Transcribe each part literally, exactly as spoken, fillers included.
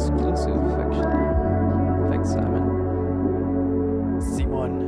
exclusive, actually. Thanks, Simon. Simon.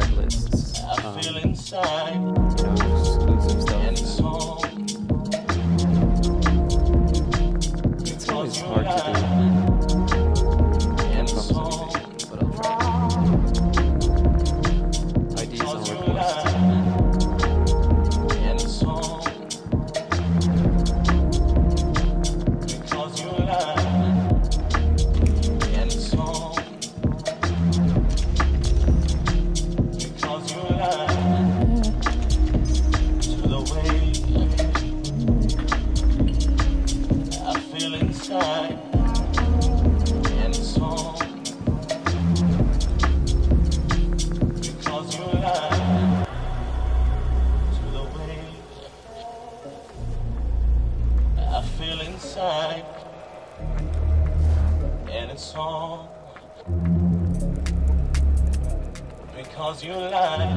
track lists. Um, I feel inside. You know, just doing some stuff. And it's always hard to do. Because you lie.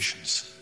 operations.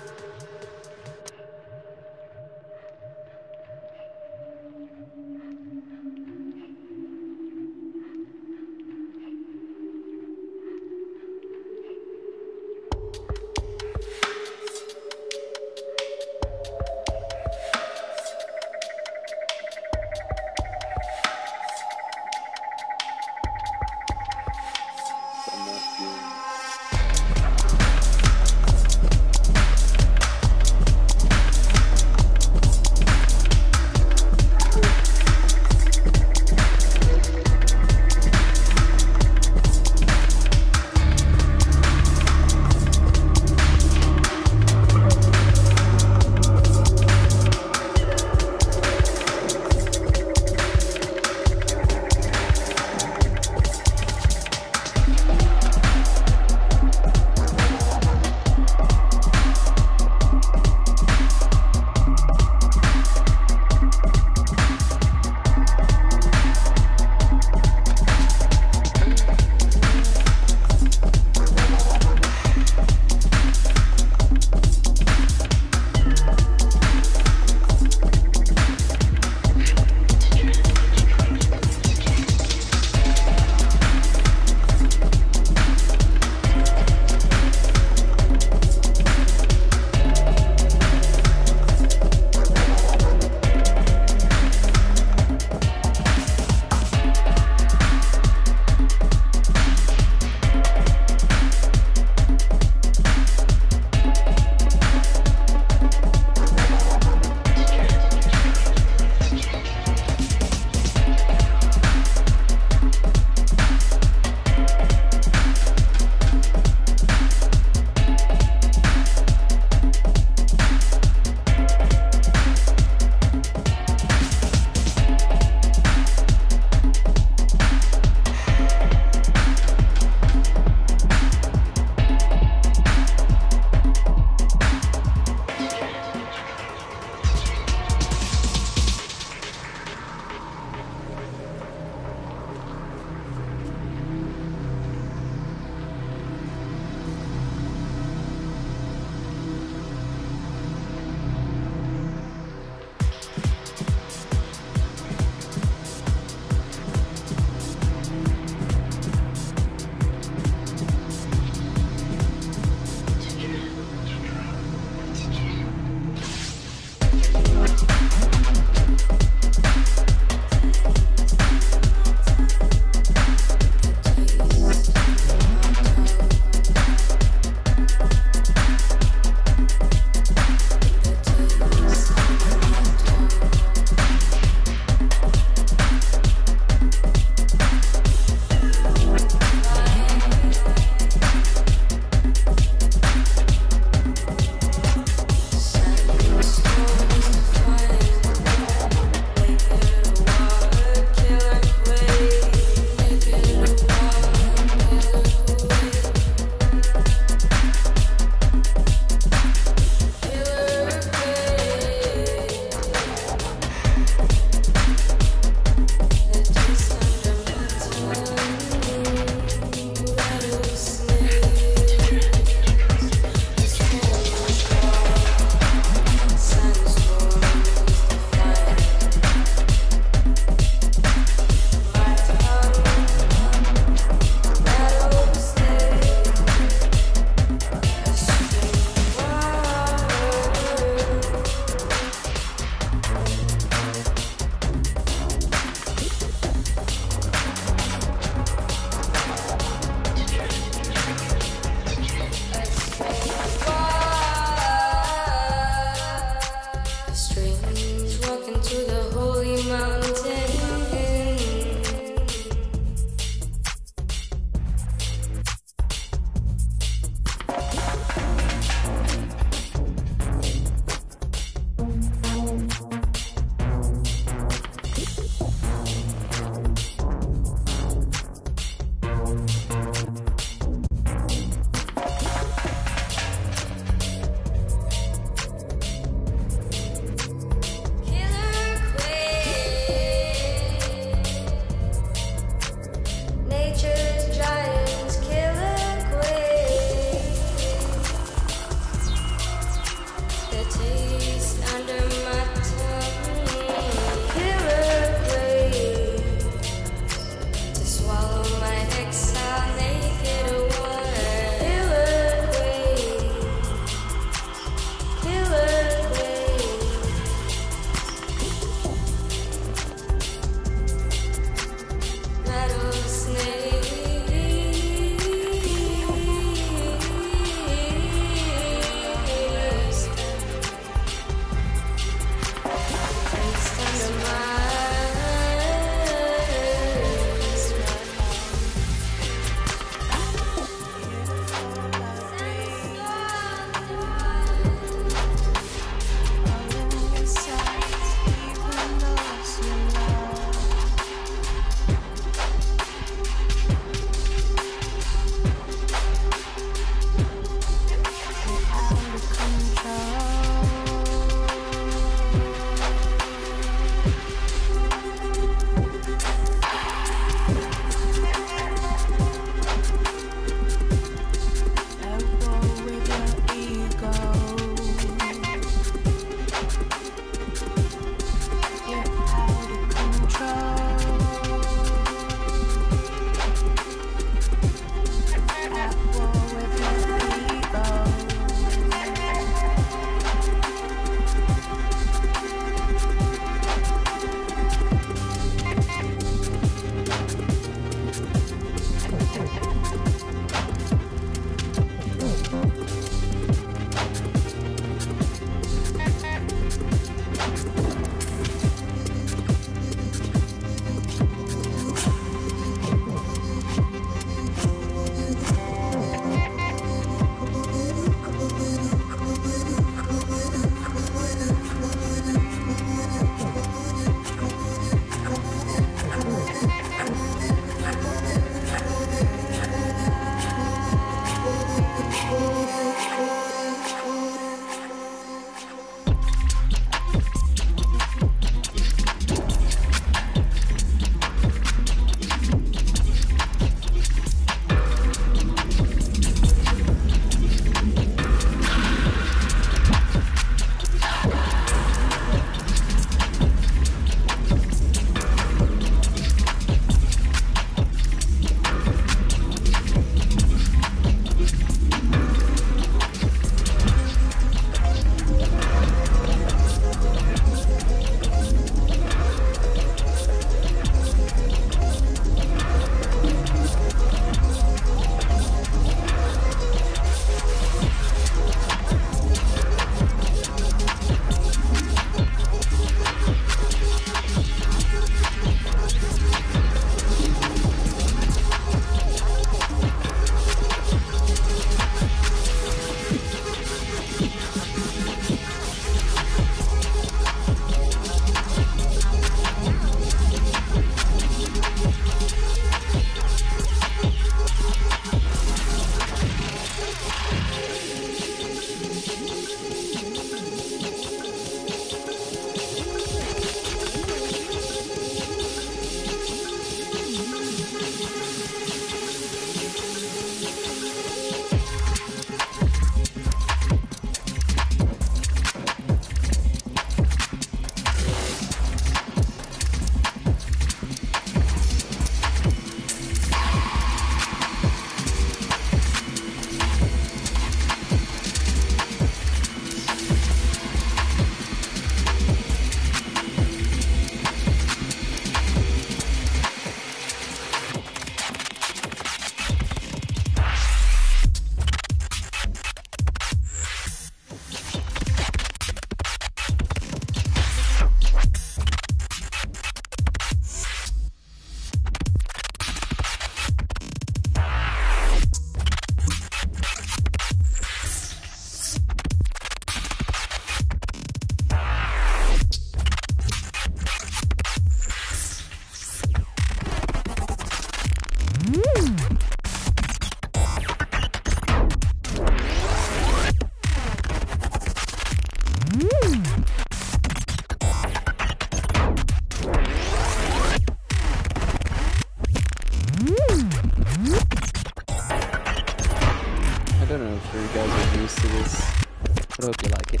throw if you like it.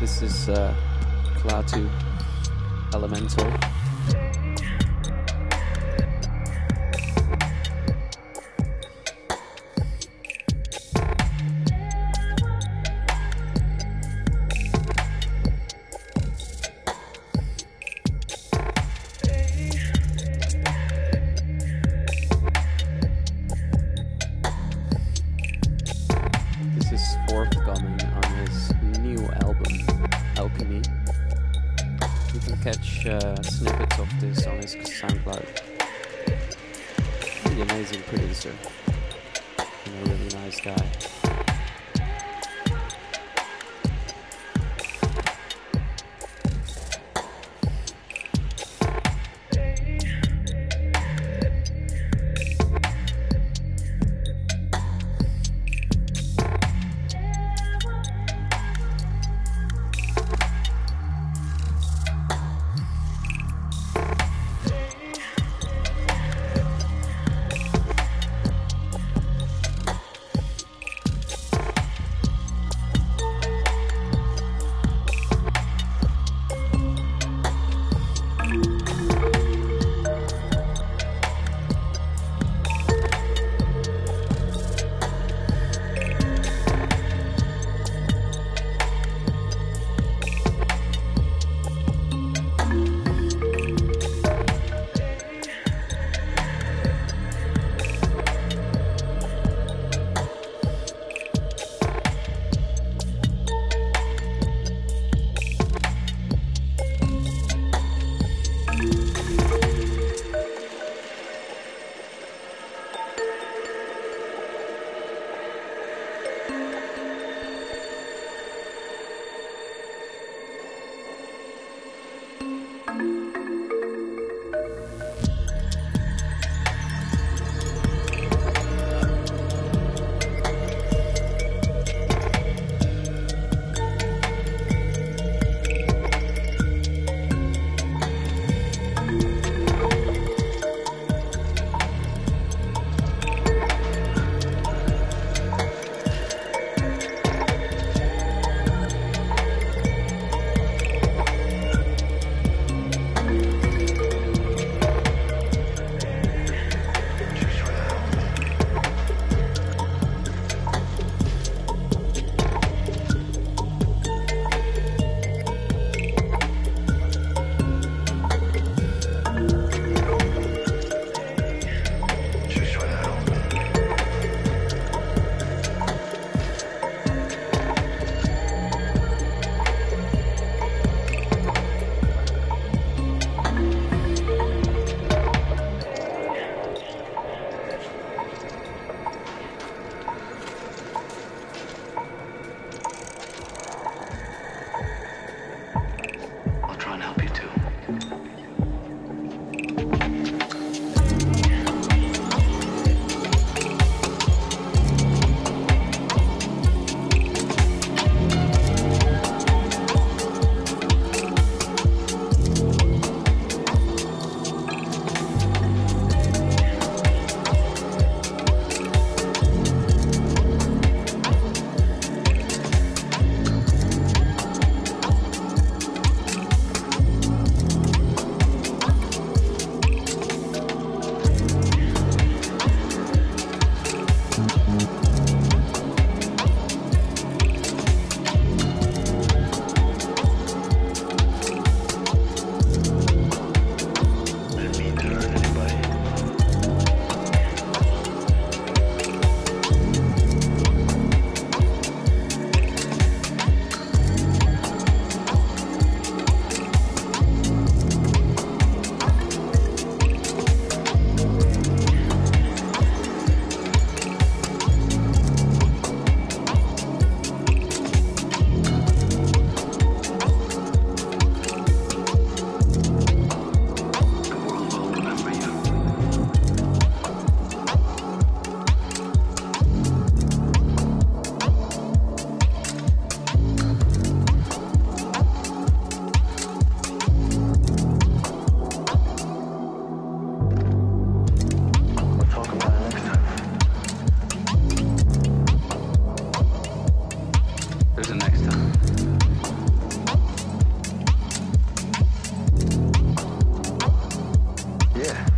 This is uh, Klaatu Elemental. This is forthcoming on his new album, Alchemy. You can catch uh, snippets of this on his SoundCloud. Really amazing producer and a really nice guy. There's a next time. Yeah.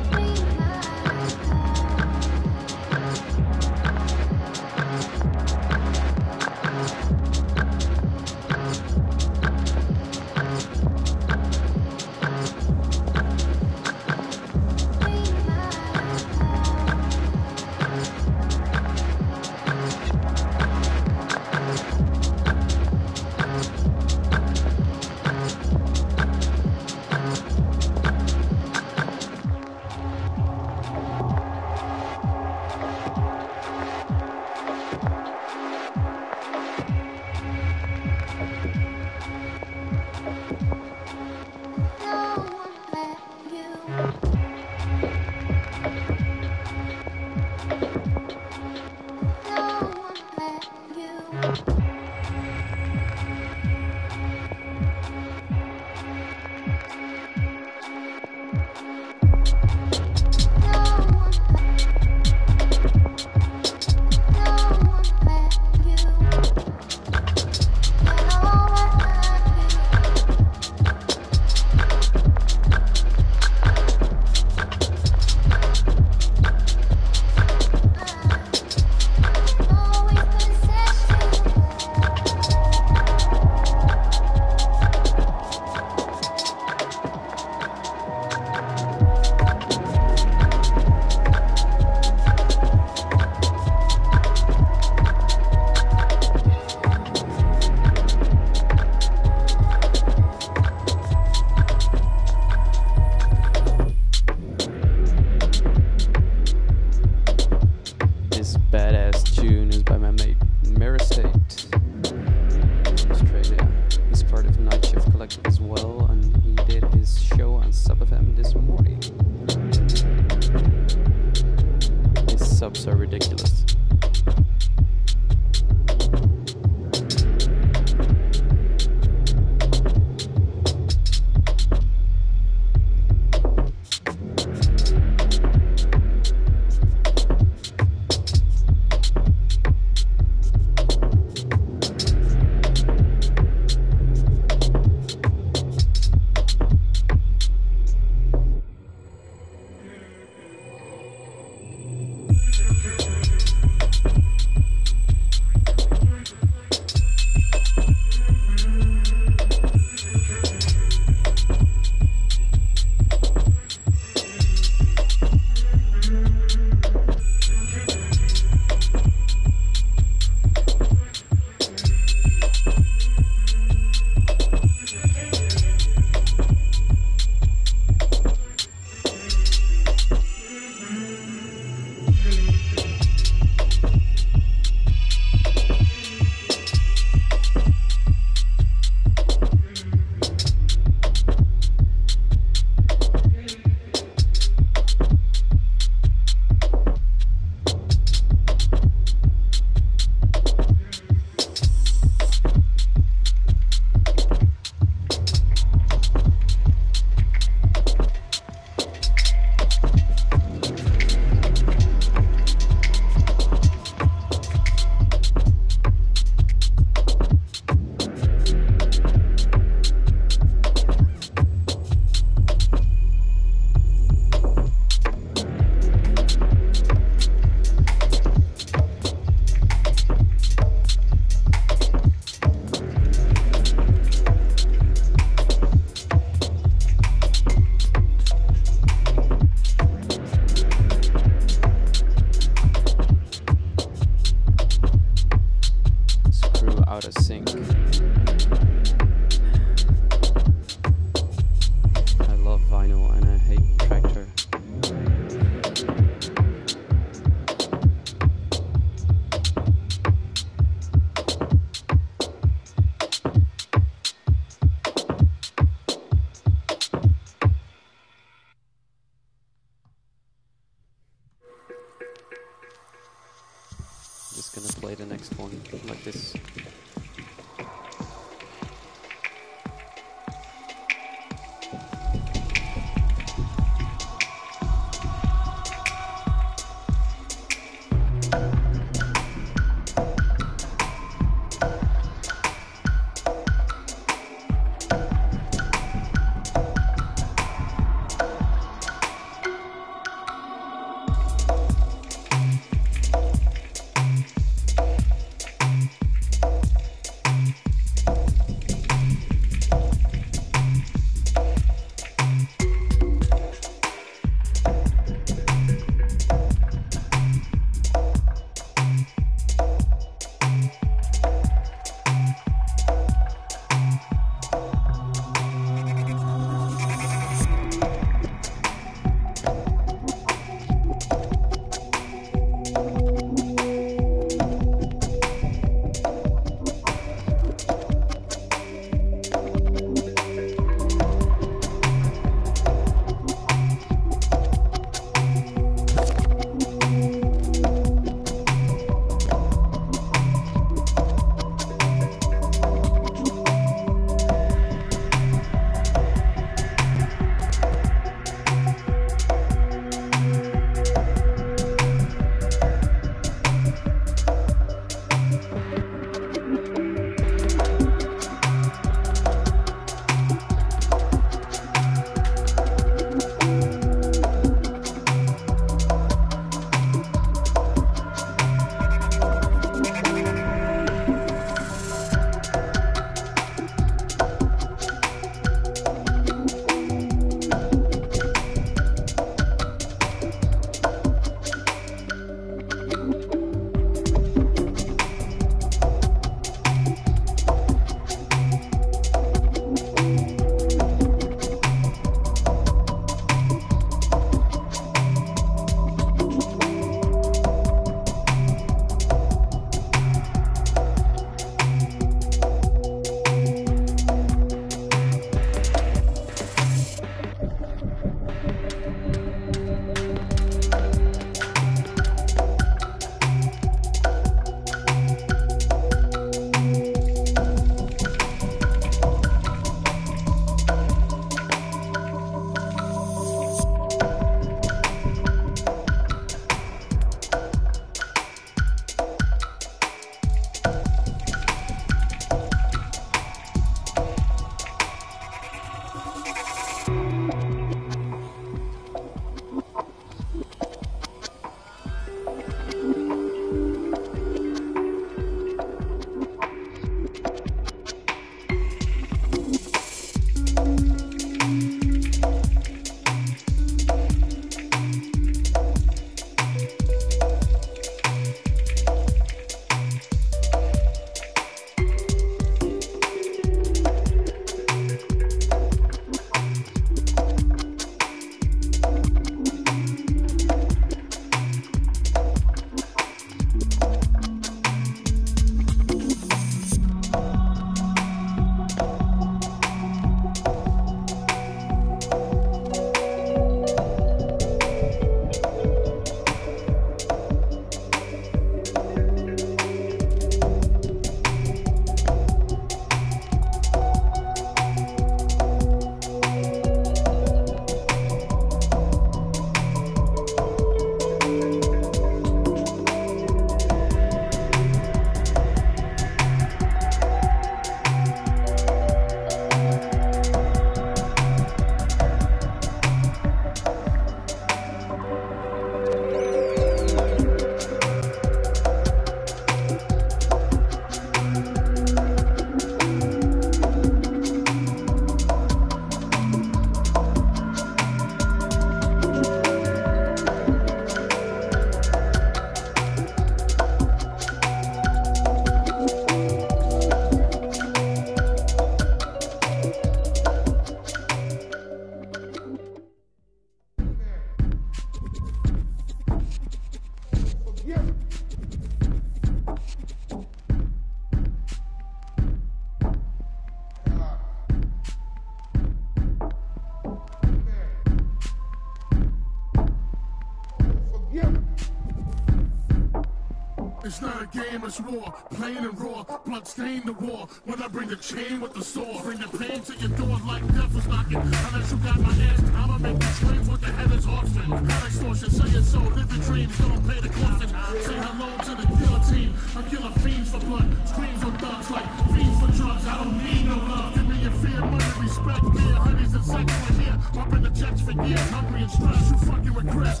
It's not a game, it's war. Plain and raw, blood stain the war. When I bring the chain with the sword, bring the pain to your door like death was knocking. Unless you got my ass, I'ma make you scream with the heavens offering. Not extortion, say your soul, live your dreams, don't pay the coffin. Say hello to the guillotine. I'm killing fiends for blood, screams on thugs like fiends for drugs. I don't need no love. Give me your fear, money, respect, fear, honeys and sex right here. I've been the checks for years, hungry and stressed. You fucking regret.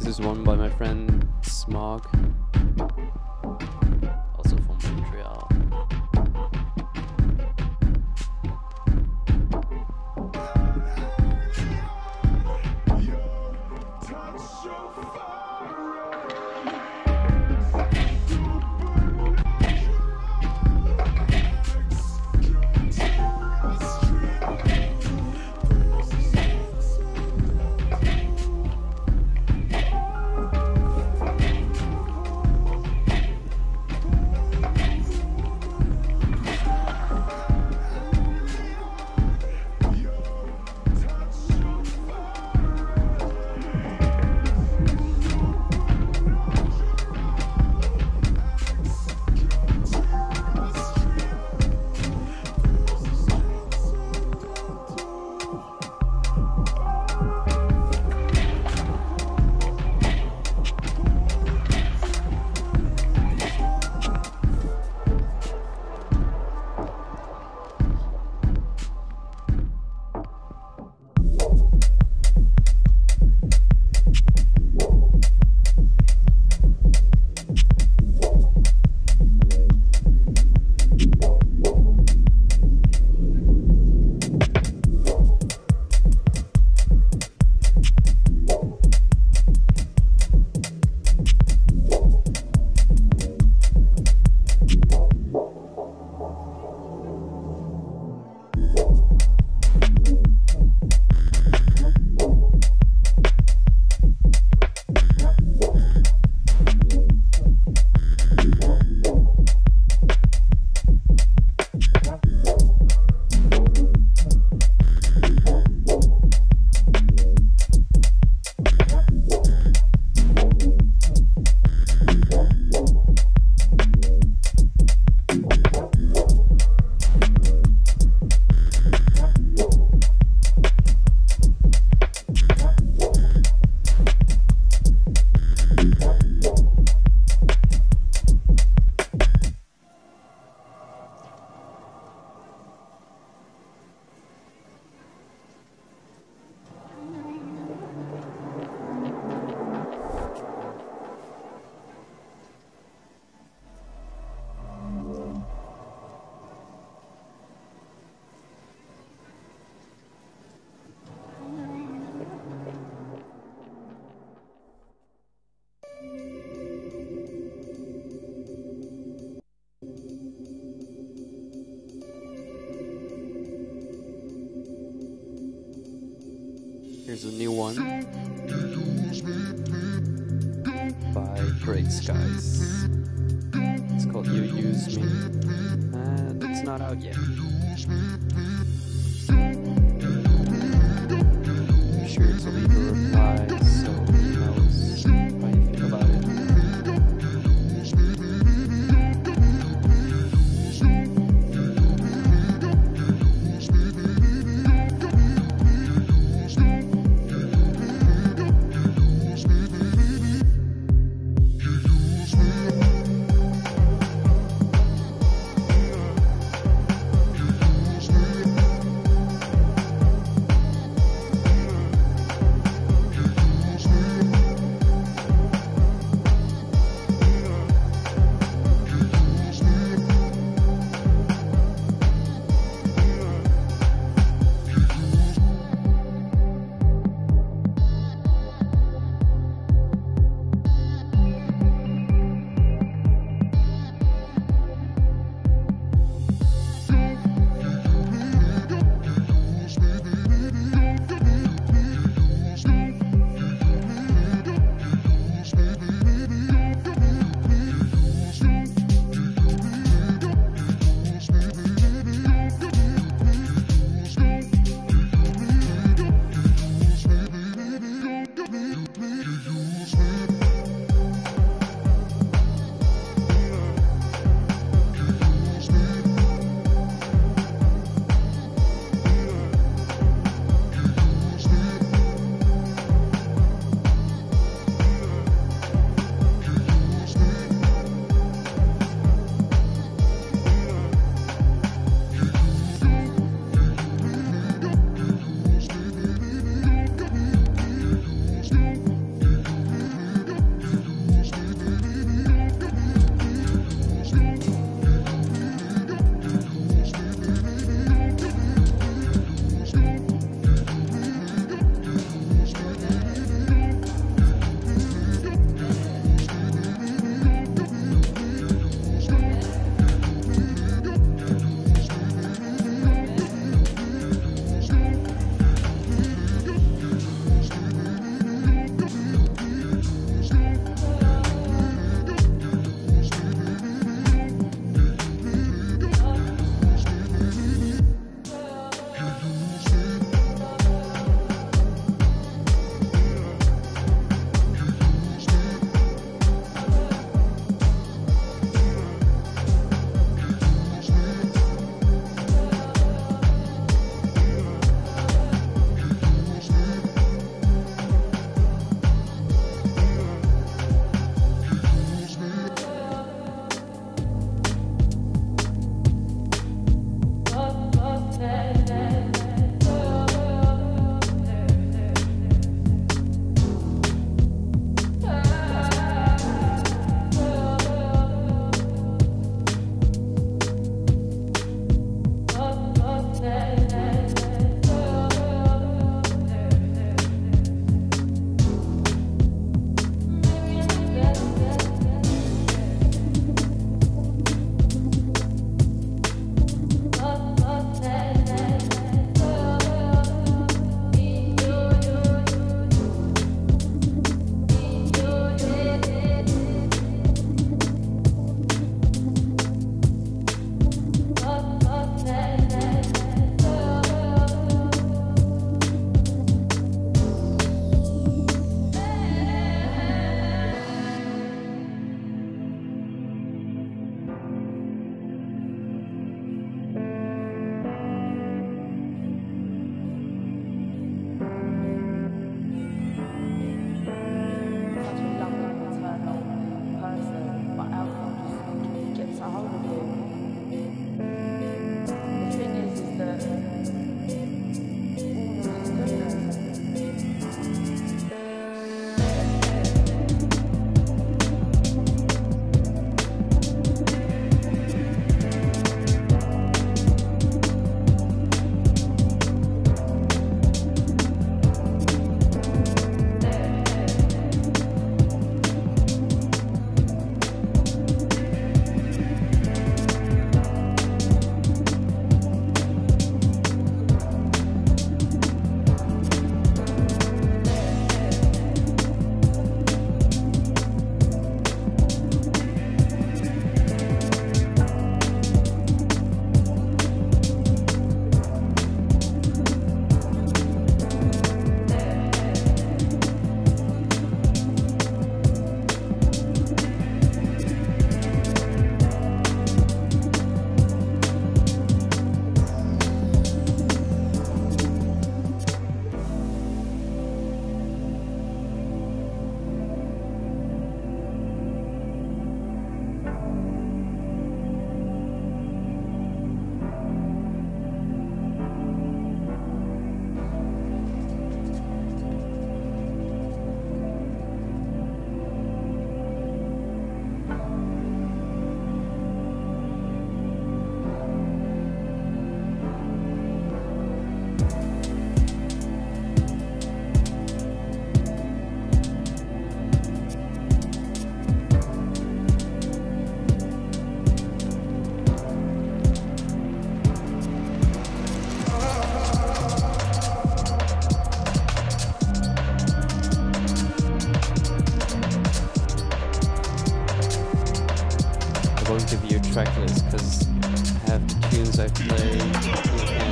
This is one by my friend Smog, also from Montreal. Here's a new one by Great Skies. It's called You Use Me, and it's not out yet. I'm sure it's a legal reply, so who knows what you think about it. your track list, because I have tunes I play you can't even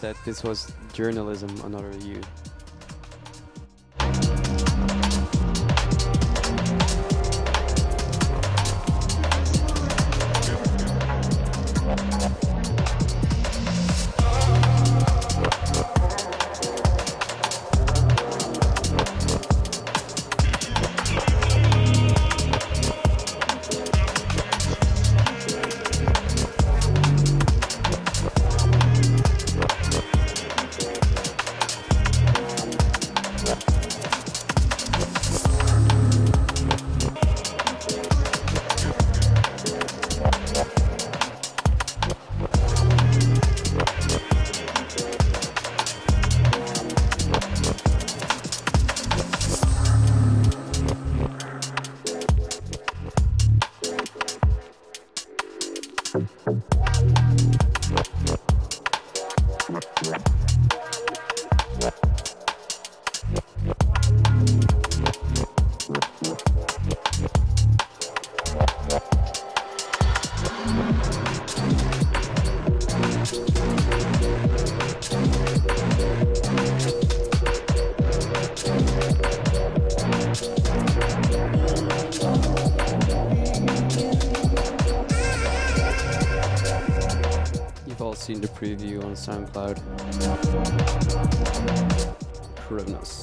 that this was journalism, another you. Seen the preview on SoundCloud. Kronos.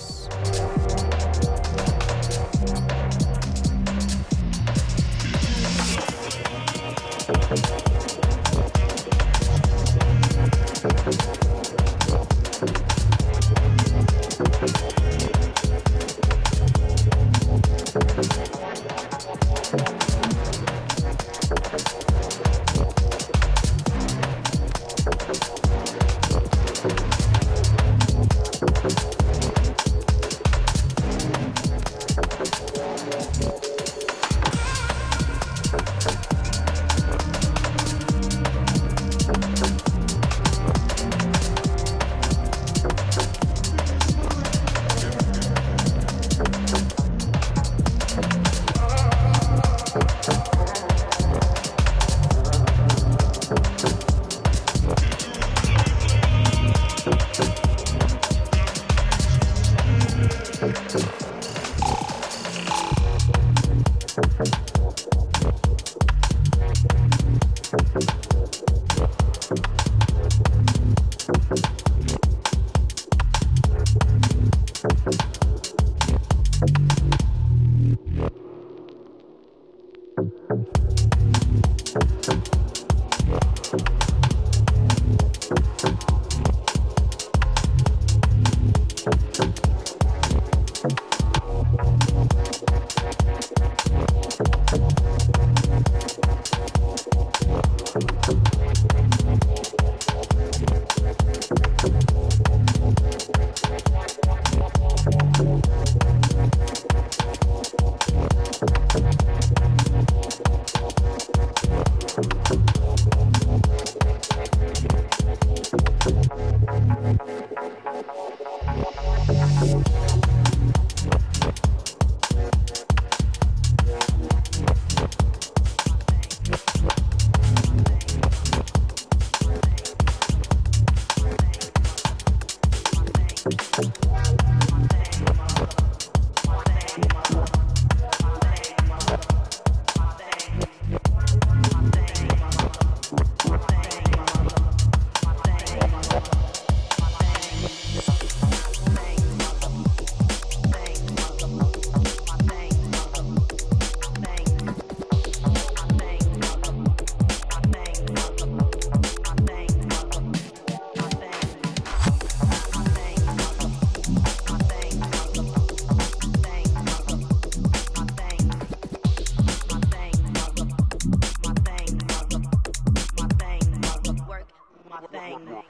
my thing. Work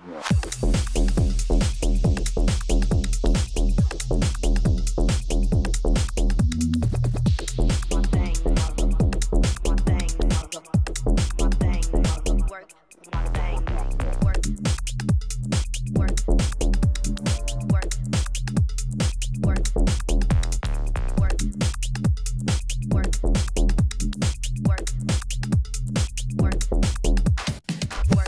my thing. Work. Work. Work. Work. Work. Work. Work. Work. Work. Work.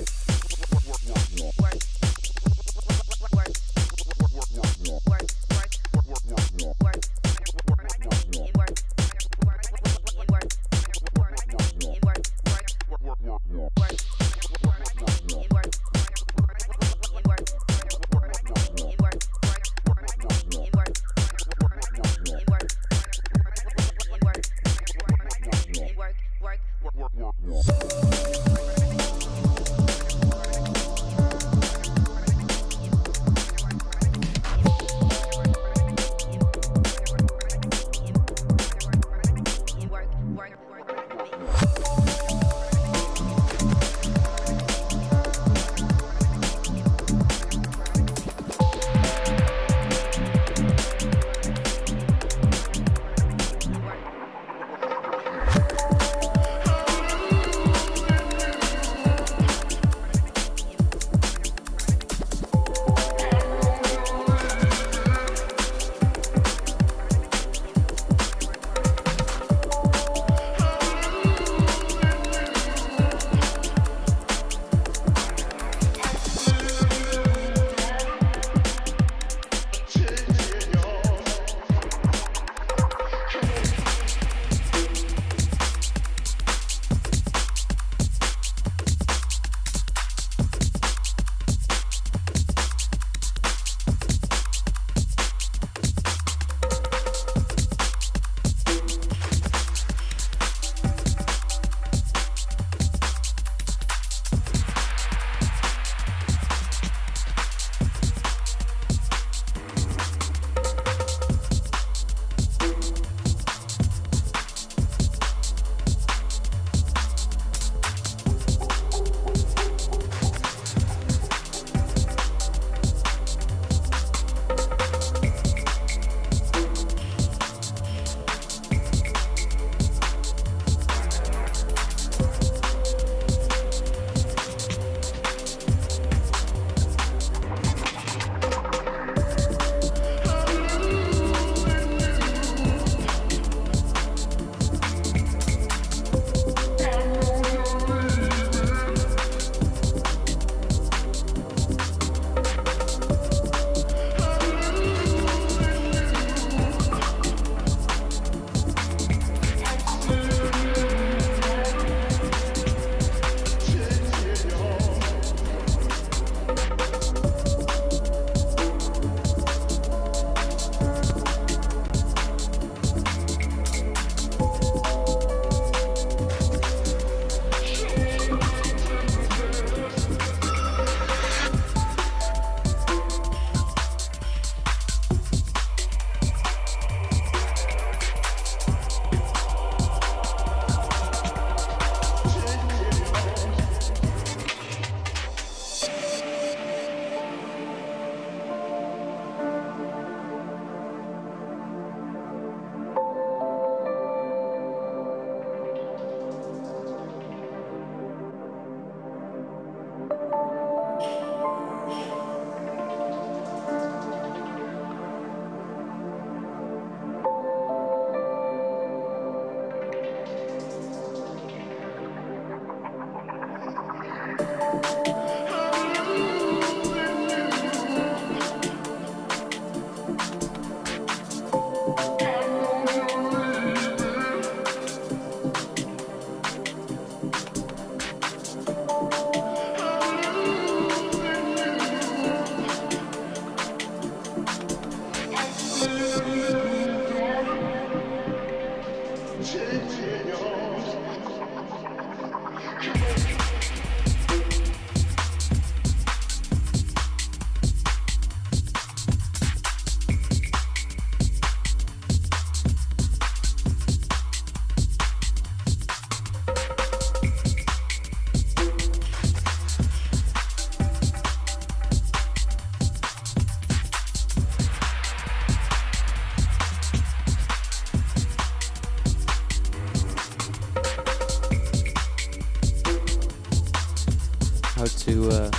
uh,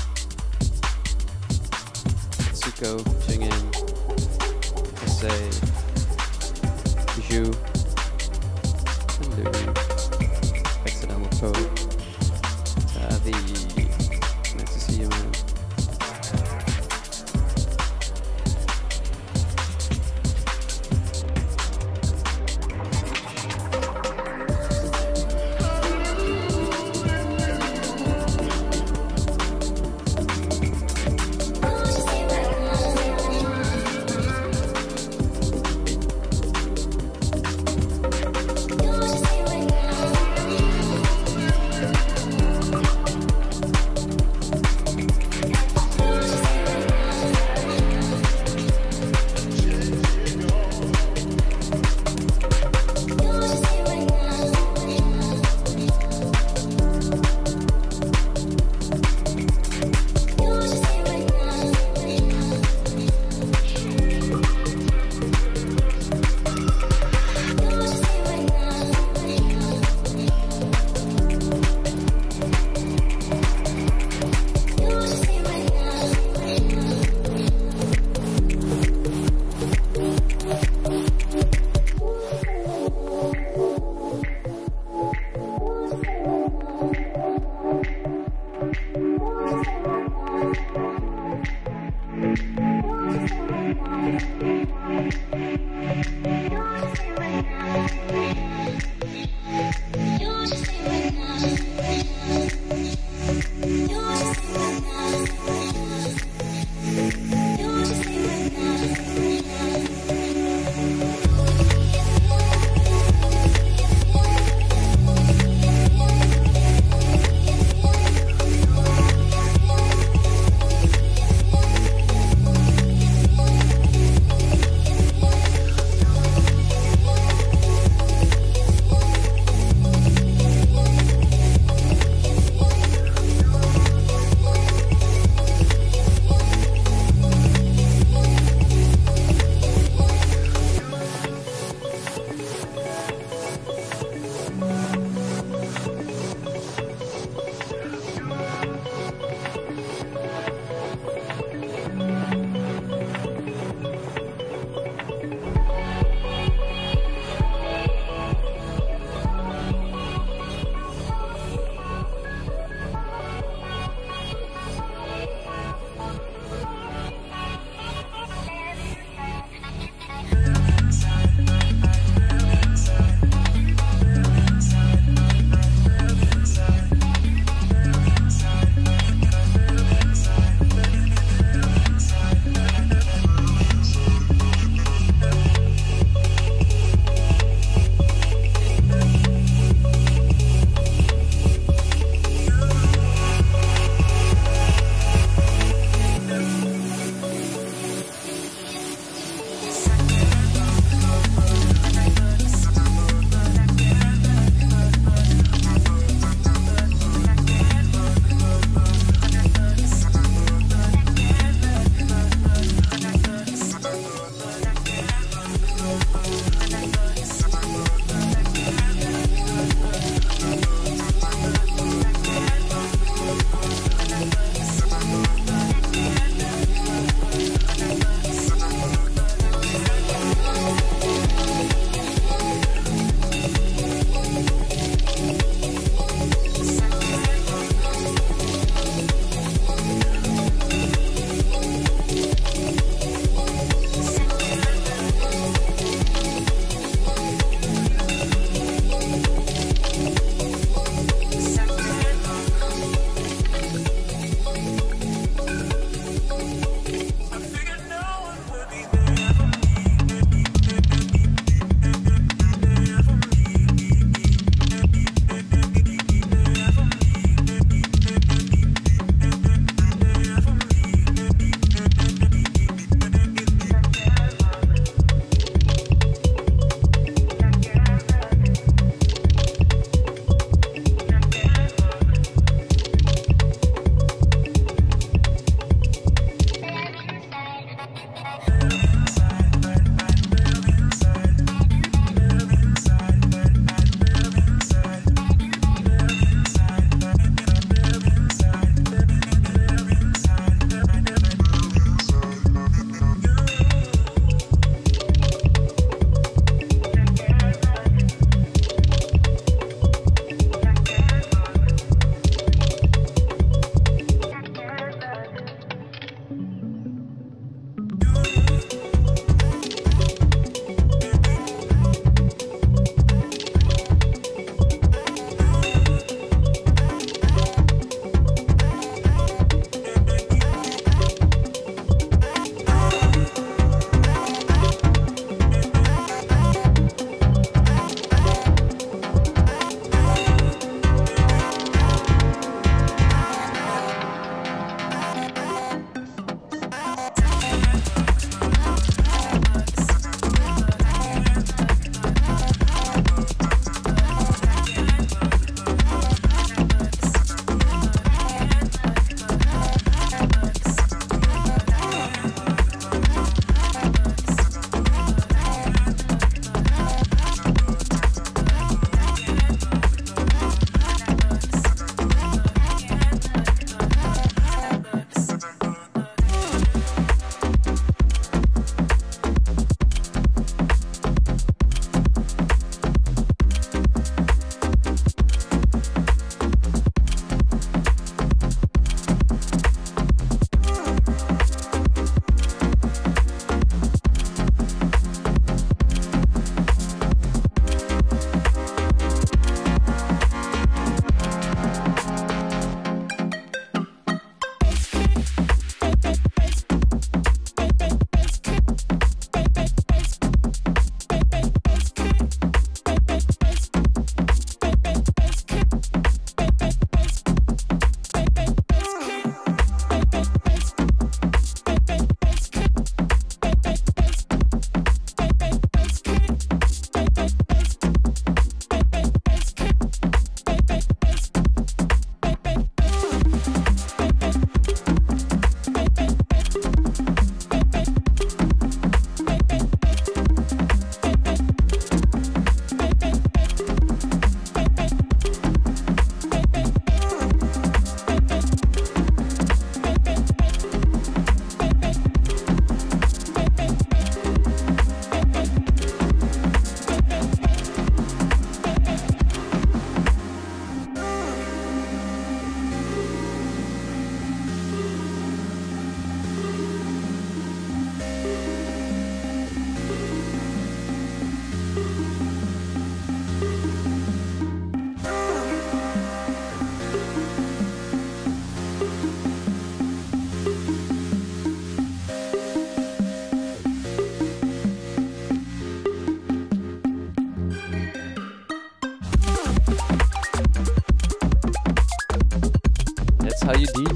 Tsuko, Jingen, Issei, Bijou, Louis, Accidental Poe, Tavi. Nice to see you, man.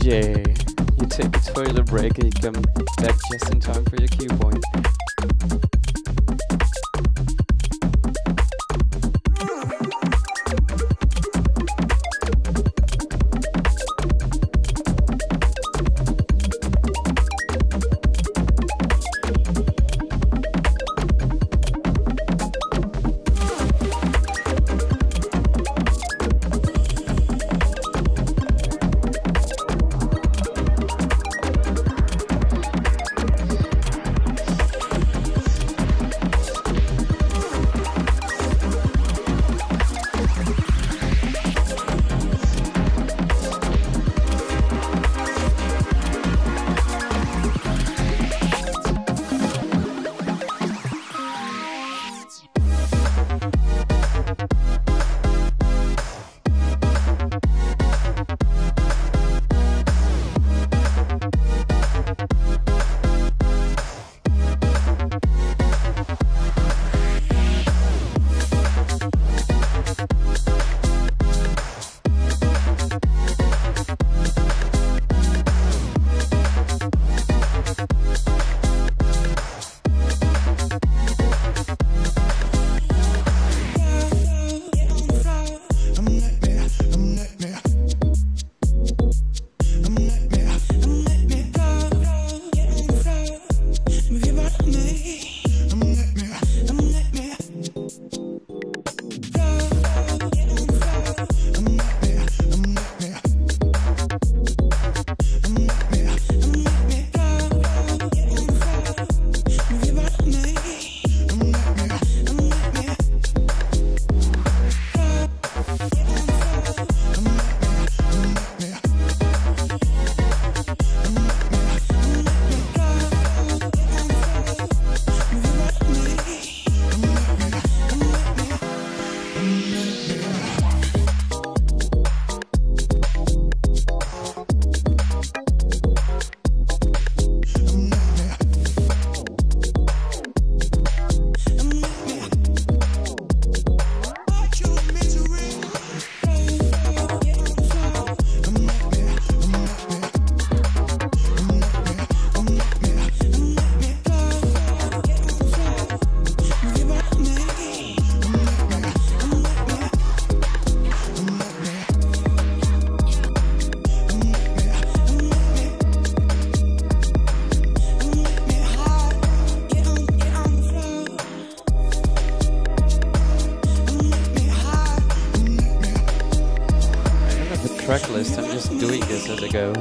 Yeah, you take a toilet break and you come back just in time for your cue point. Tracklist, I'm just doing this as I go.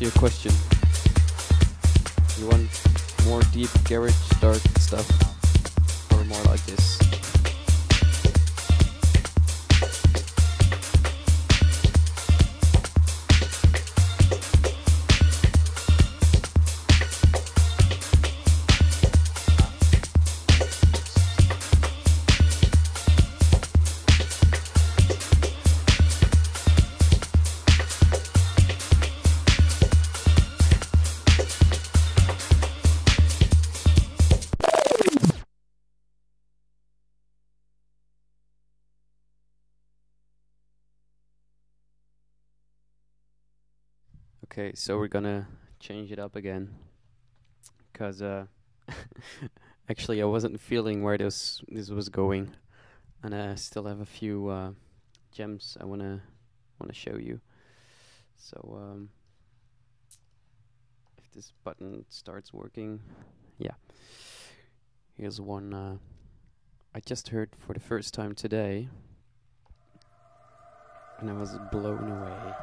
answer your question. You want more deep, garage, dark stuff, or more like this? Okay, so we're gonna change it up again, cause uh, actually I wasn't feeling where this this was going, and I still have a few uh, gems I wanna wanna show you. So um, if this button starts working, yeah, here's one uh, I just heard for the first time today, and I was blown away.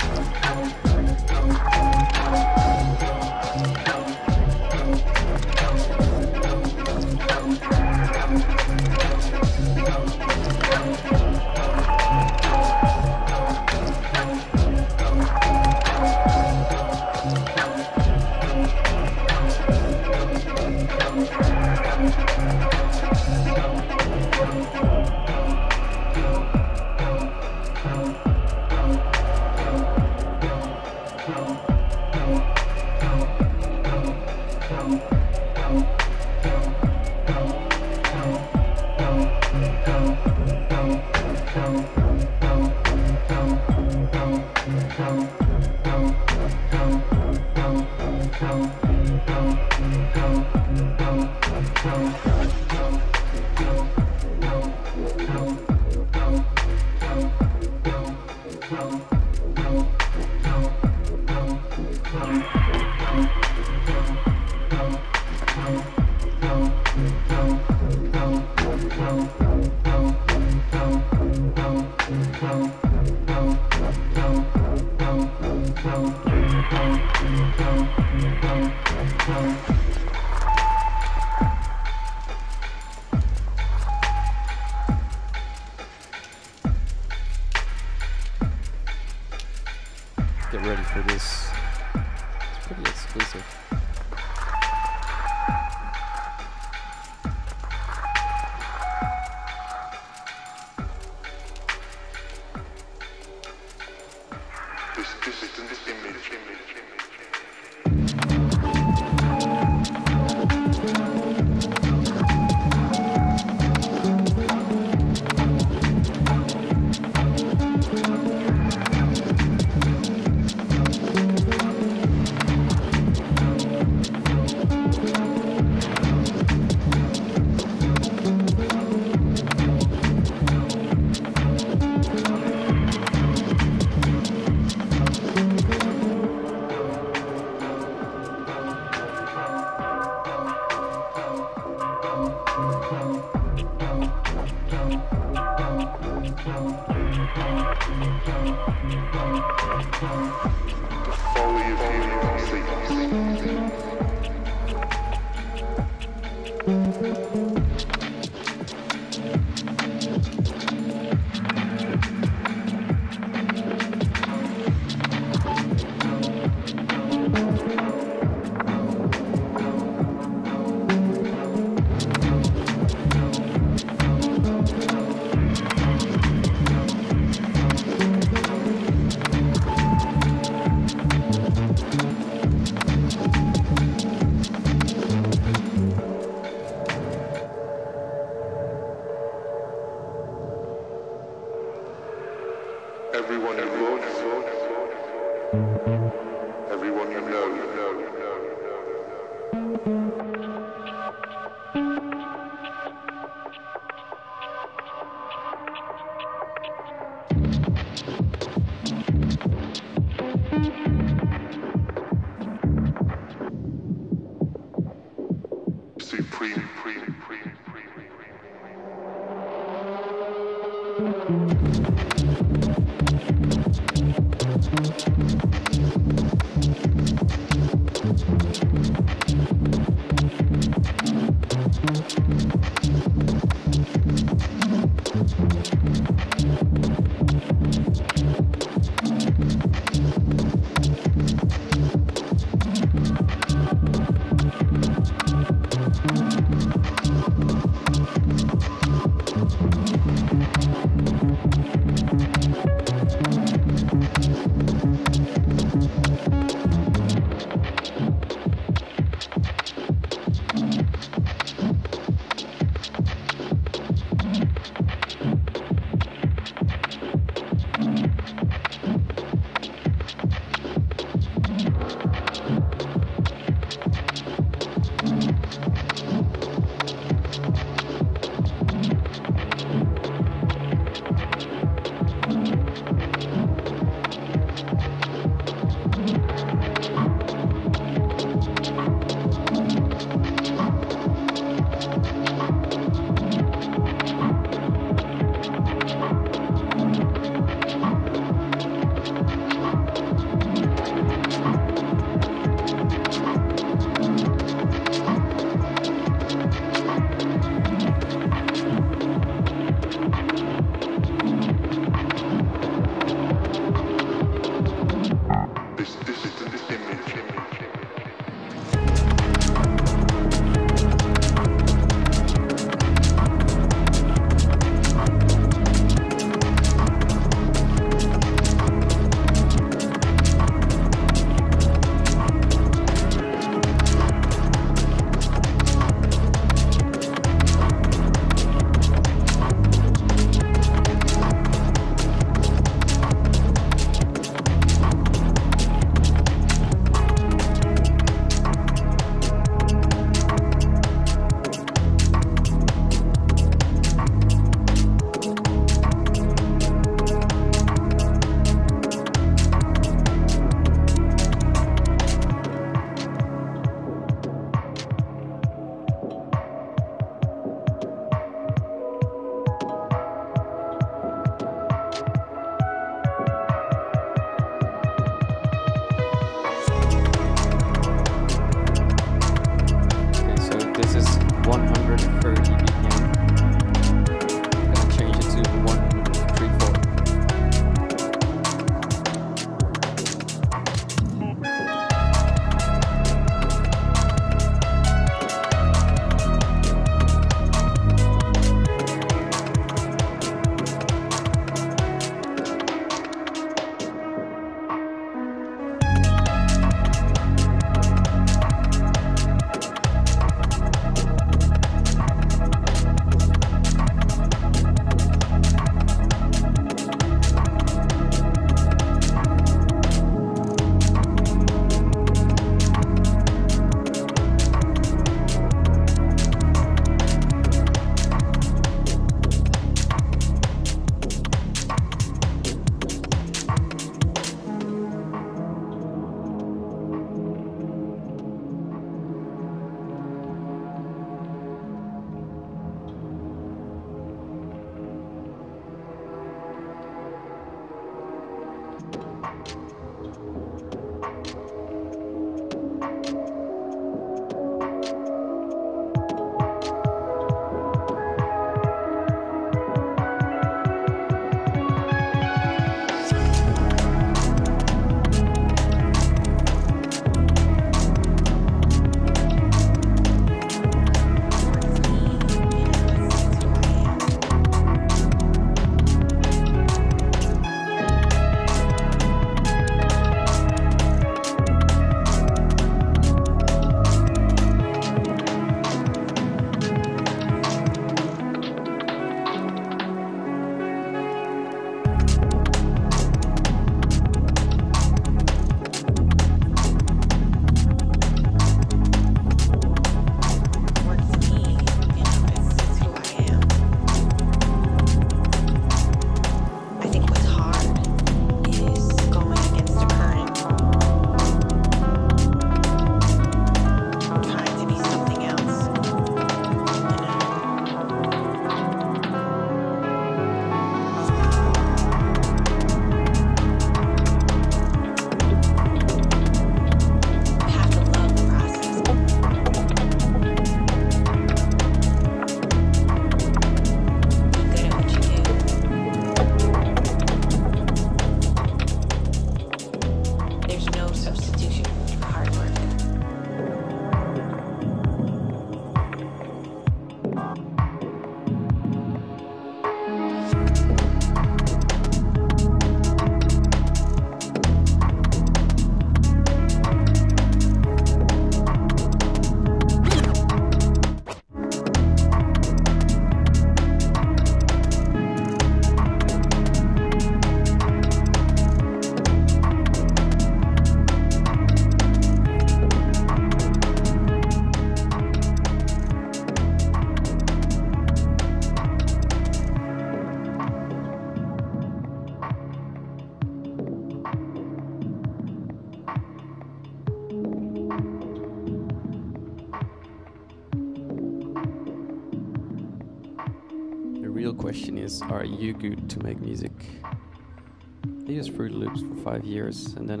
real question is, are you good to make music? I used Fruit Loops for five years and then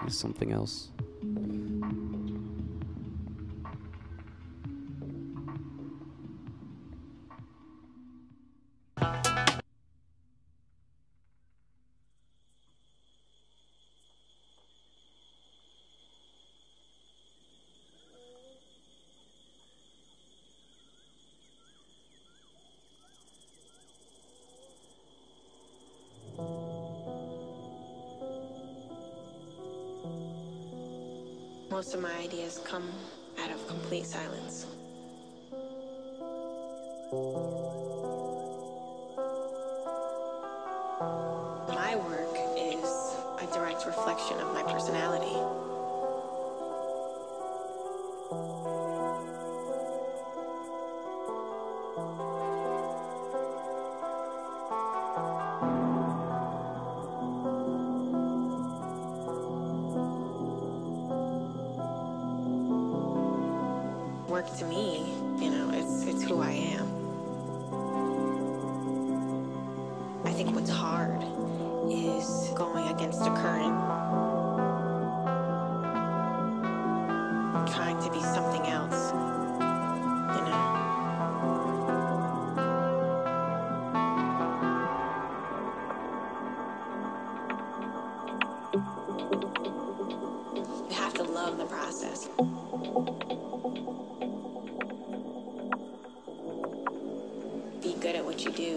I used something else. Most of my ideas come out of complete silence. My work is a direct reflection of my personality. Work to me, you know, it's it's who I am. I think what's hard is going against the current, trying to be something else, you know. You have to love the process. Good at what you do.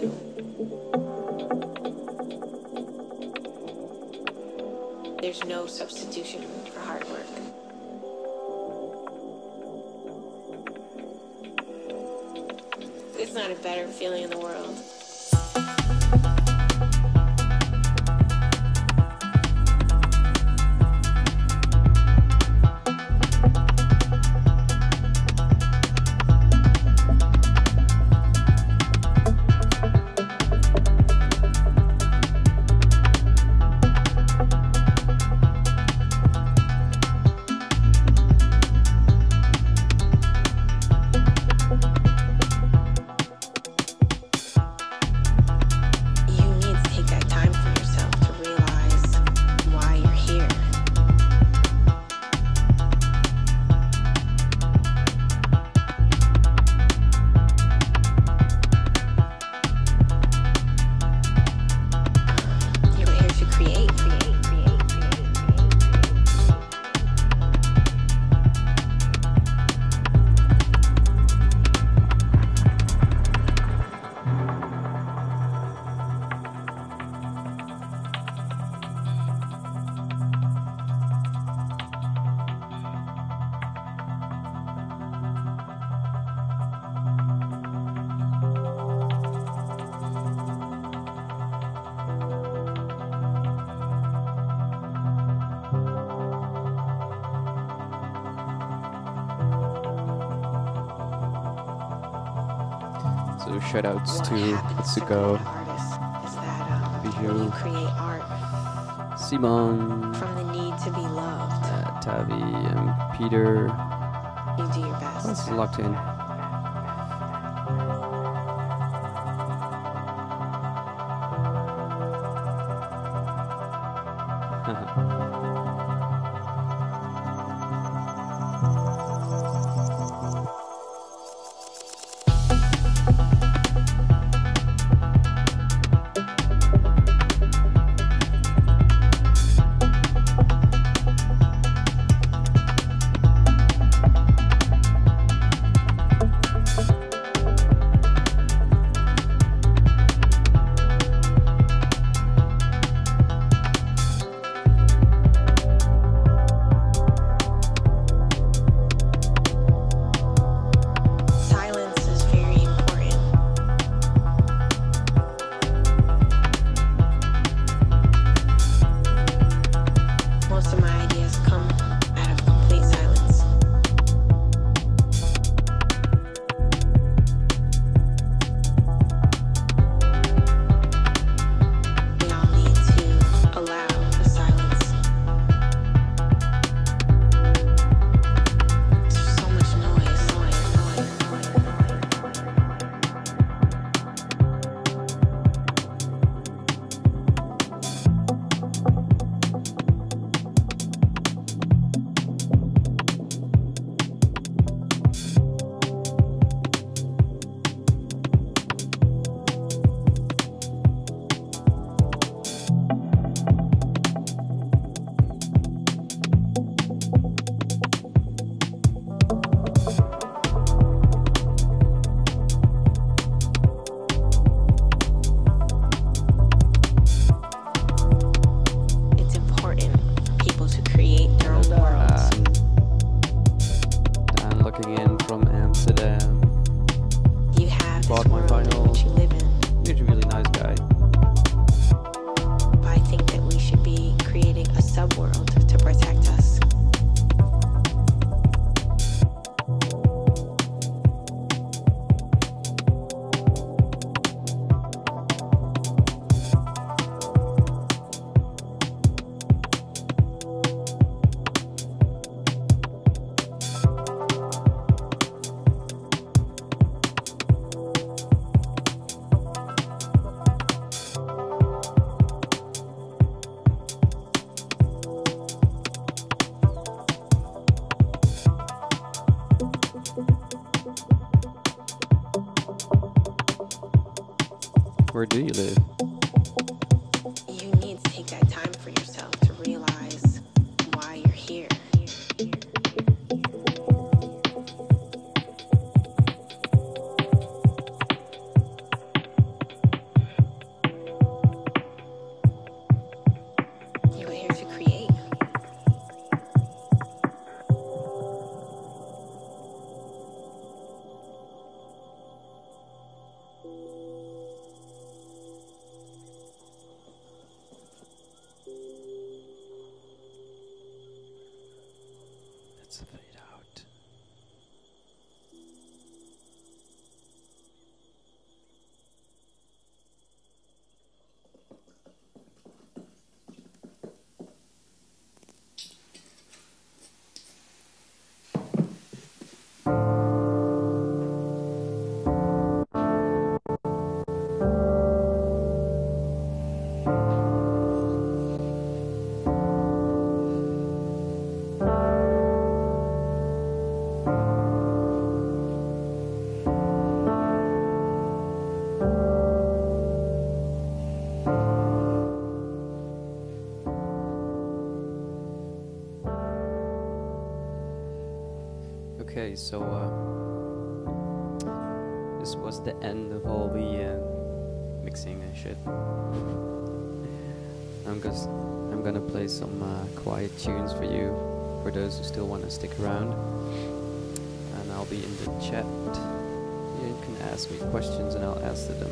There's no substitution for hard work. It's not a better feeling in the world. So shoutouts to Atsuko, um, Bijou, Simon, from the need to be loved, uh, Tavi, and Peter. You do your best. That's locked in. Where do you live? You need to take that time for yourself to realize why you're here. Okay, so uh, this was the end of all the uh, mixing and shit. I'm just I'm gonna play some uh, quiet tunes for you, for those who still want to stick around. And I'll be in the chat. You can ask me questions, and I'll answer them.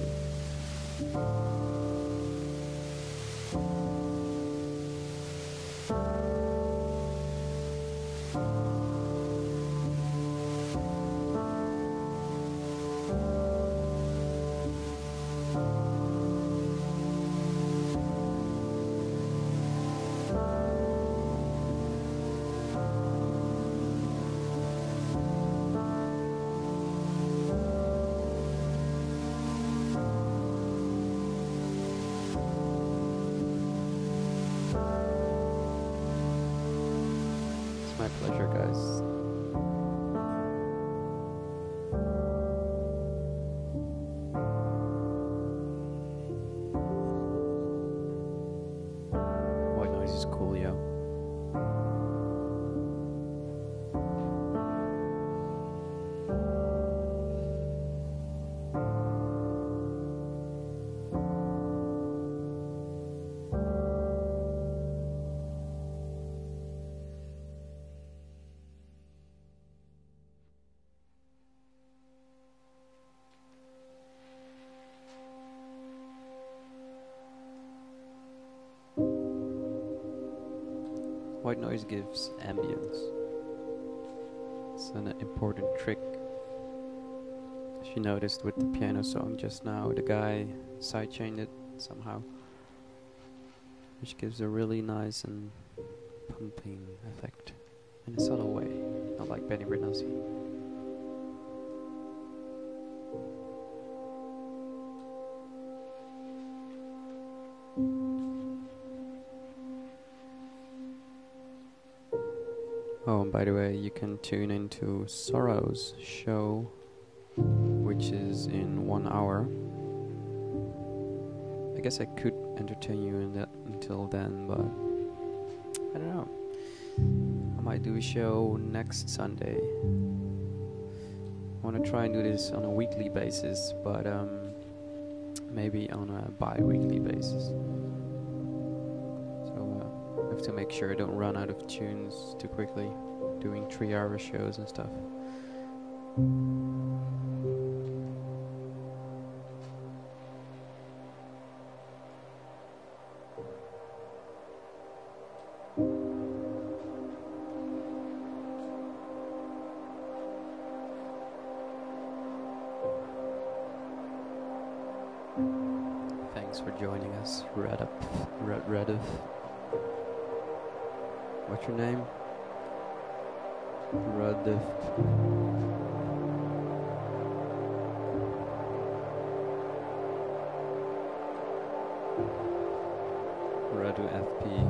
White noise gives ambience. It's an important trick. As you noticed with the piano song just now, the guy sidechained it somehow, which gives a really nice and pumping effect in a subtle way, not like Benny Rinozzi. Oh, and by the way, you can tune into Sorrow's show, which is in one hour. I guess I could entertain you in that until then, but I don't know. I might do a show next Sunday. I want to try and do this on a weekly basis, but um, maybe on a bi-weekly basis. To make sure I don't run out of tunes too quickly, doing three hour shows and stuff. Thanks for joining us, Redup, Redup. What's your name? Rudolf. Radu F P, okay.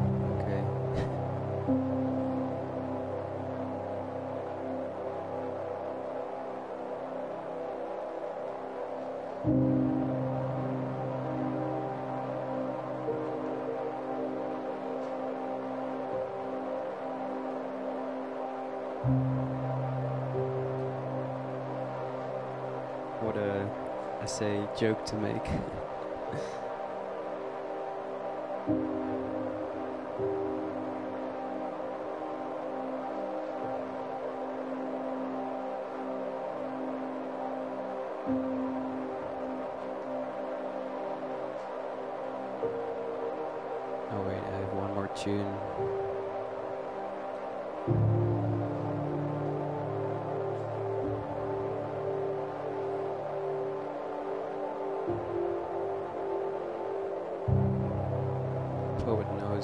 uh, I say, joke to make. Oh wait, I have one more tune.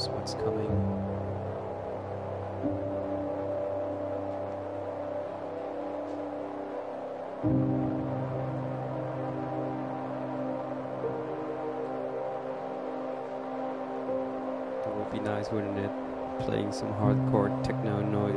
What's coming. That would be nice, wouldn't it? Playing some hardcore techno noise.